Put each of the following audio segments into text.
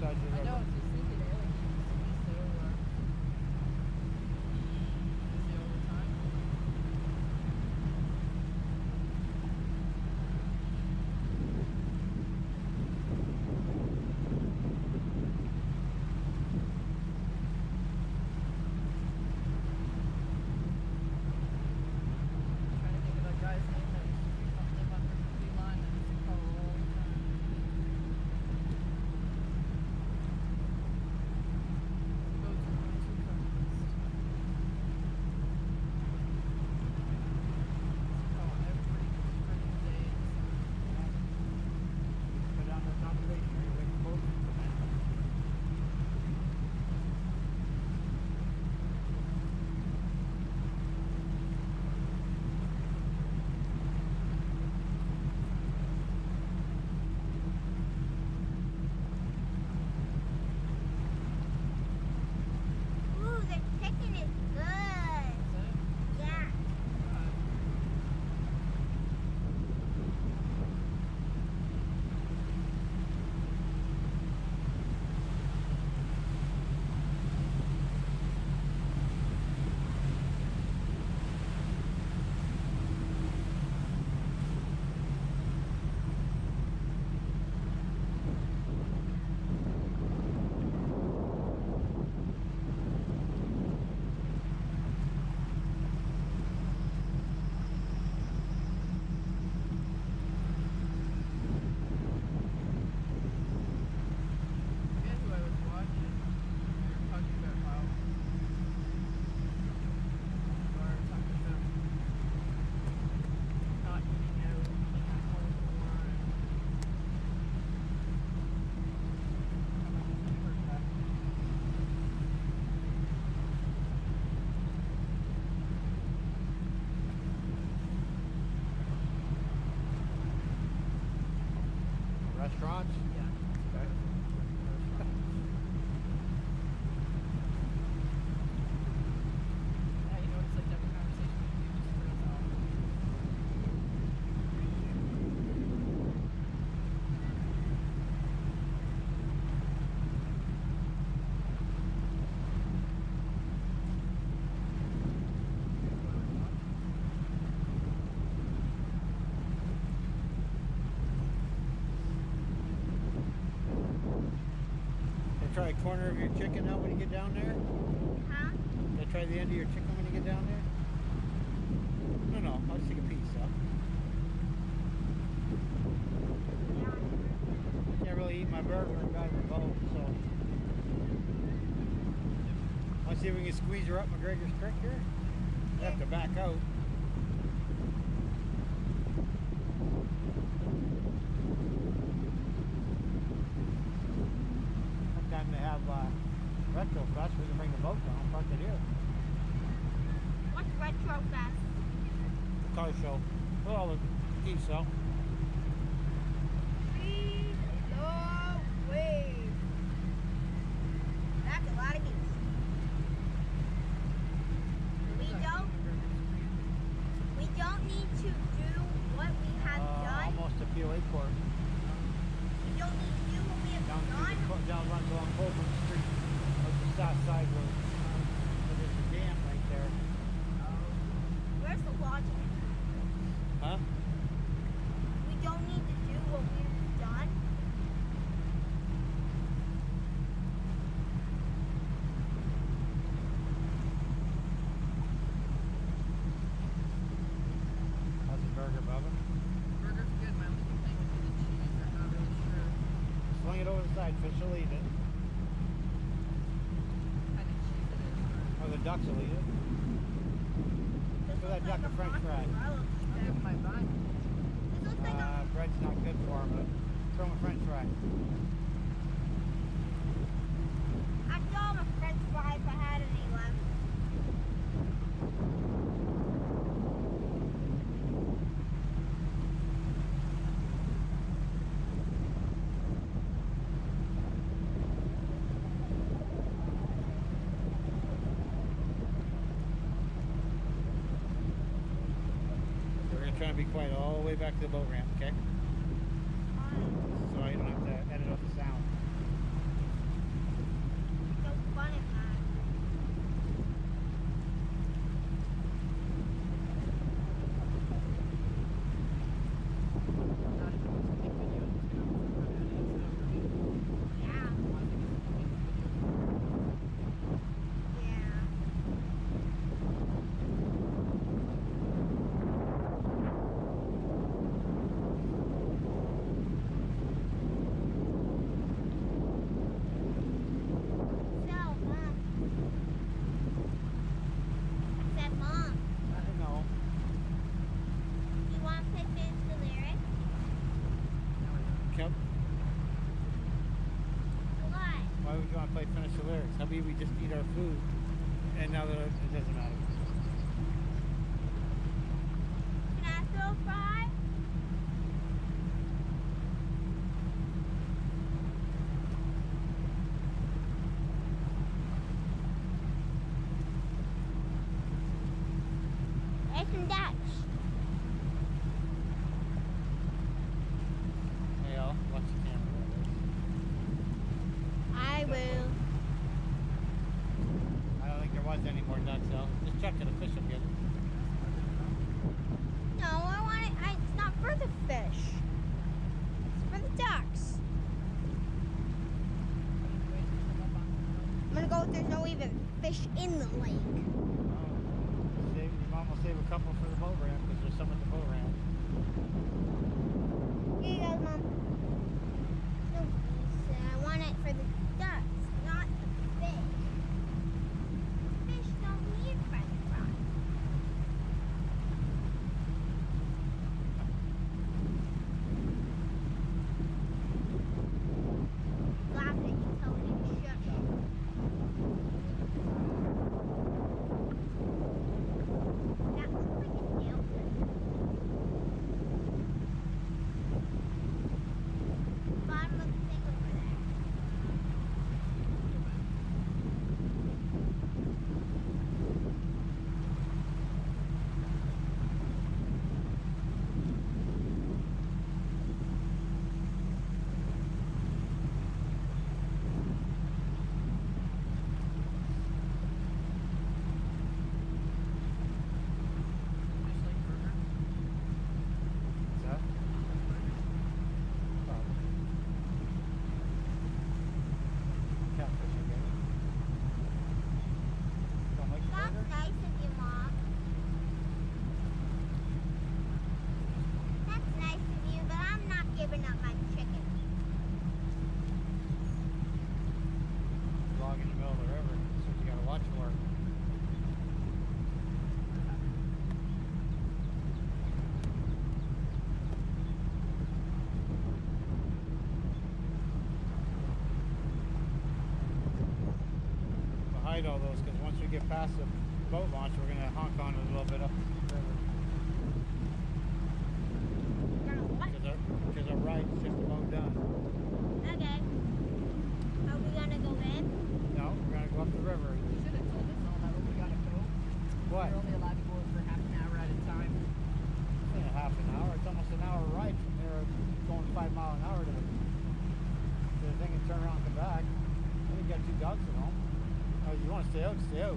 sides of the road. I know, it's just thinking earlier. Restaurants? Yeah. Okay. Yeah, you know, it's like every conversation we do just turns off. Try a corner of your chicken out when you get down there? Huh? Did I try the end of your chicken when you get down there? No, I'll just take a piece out. I can't really eat my burger and drive the boat, so. Let's see if we can squeeze her up McGregor's Creek here. We have to back out. Time they have Retro Fest, we can bring the boat down, park it here. What's Retro Fest? The car show. Well, it keeps so. Free the wave. That's a lot of geese. We don't need to do what we have done. Almost a few acorns. We don't need to do what we have done. Down runs along Colburn Street, of the south side road. So there's a dam right there. Where's the logic? Huh? We don't need to do what we've done. How's the burger, Bubba? Burger's good, man. We can play with the cheese. I'm not really sure. Swing it over the side, fish will eat it. Or the ducks will eat it. Give that duck a french fry. Bread's not good for him, but throw him a french fry. I'd throw him a french fry if I had any left. Trying to be quiet all the way back to the boat ramp, okay? So I don't have to edit up the sound. do you want to play Finish the Lyrics? How we just eat our food, and now that it doesn't matter. Can I still fry? All those, because once we get past the boat launch, we're going to honk on it a little bit up the river. Because our ride's just about done. Okay. Are we going to go in? No, we're going to go up the river. You should have told us all that we got to go. What? We're only allowed to go for half an hour at a time. It's only half an hour. It's almost an hour ride from there, going 5 miles an hour to the thing and turn around and come back. I think we got 2 dogs at home. Oh, you want to stay out? Stay out.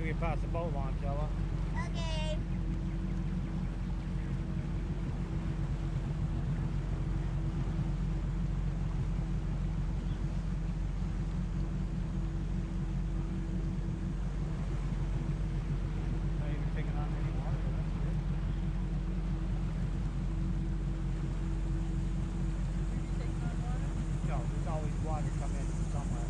We get past the boat launch, Ella. Okay. Not even picking on any water, that's good. Did you take on water? No, there's always water coming in from somewhere.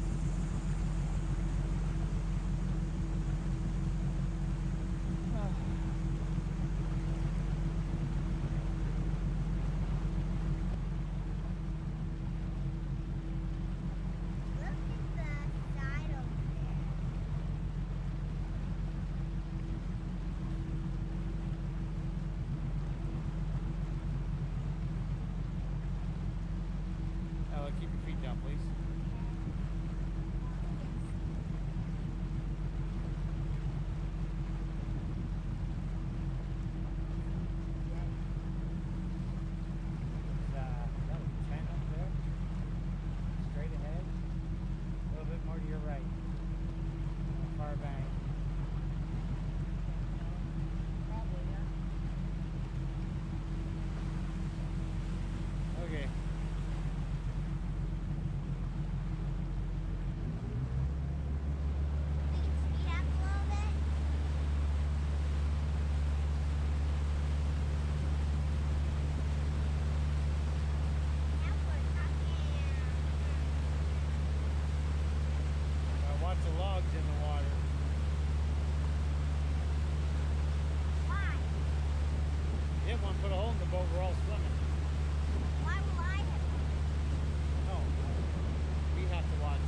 false women. Why will I have to? No, we have to watch.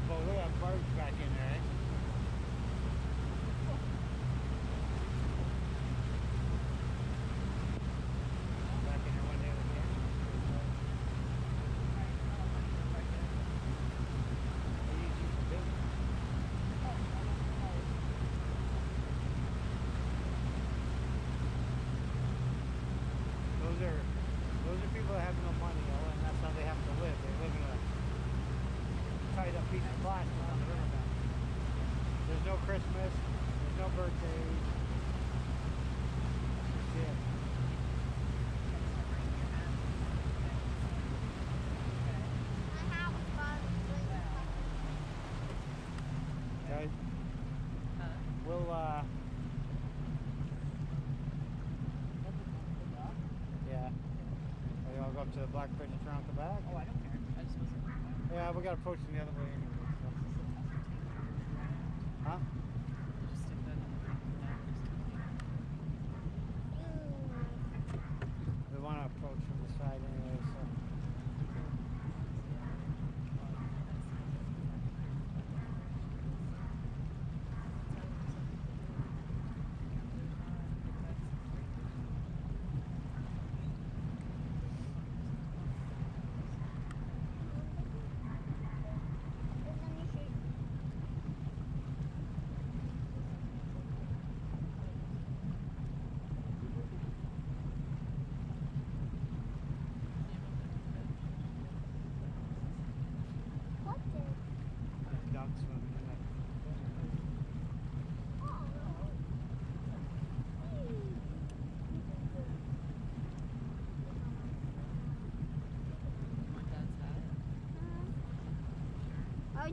beautiful. Look at that birds back in there, eh? Those are people that have no money, you know, and that's how they have to live. They live in a tied up piece of plastic on the riverbank. There's no Christmas, there's no birthdays. That's just it. Guys, we'll I'll go up to the black bridge and turn out the back. Oh, I don't care. I just wasn't. Yeah, we got to approach them the other way anyway. So. Huh? Just stick that in the back. We want to approach from the side anyway, so.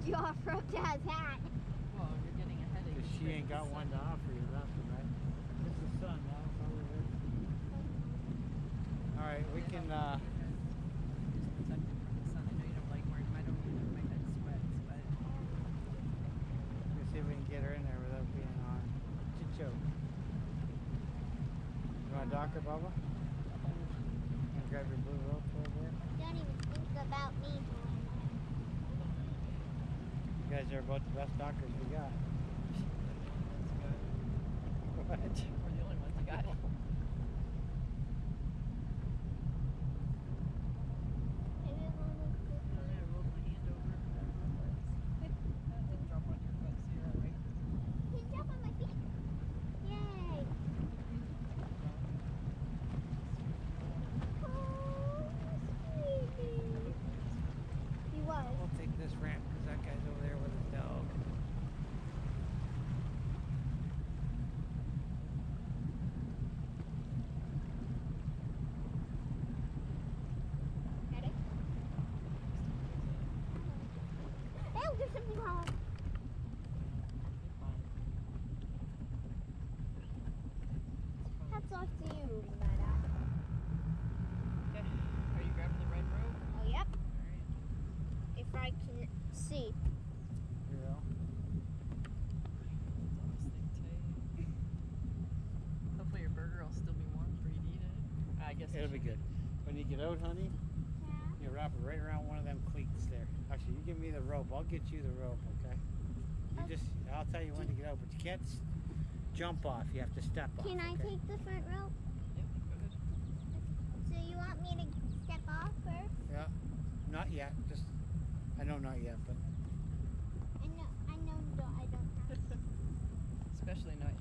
You offer up Dad's hat. Well, you're getting a headache. Because she ain't got one to offer you left and right. It's the sun, that's all it is. Alright, we can just protect it from the sun. I know you don't like wearing them. I don't even know if my head sweats, but let's see if we can get her in there without being on Chicho. You want a doctor, Bubba? You want to grab your blue rope over there? Don't even think about me. You guys are about the best doctors we got. That's good. What? We're the only ones we got. It'll be good. When you get out, honey, yeah. You wrap it right around one of them cleats there. Actually, you give me the rope. I'll get you the rope, okay? I'll tell you when to get out, but you can't jump off. You have to step off. Can I take the front rope? Yep, go ahead. So you want me to step off first? Yeah. Not yet. Just, I know not yet, but. I know I don't have to. Especially not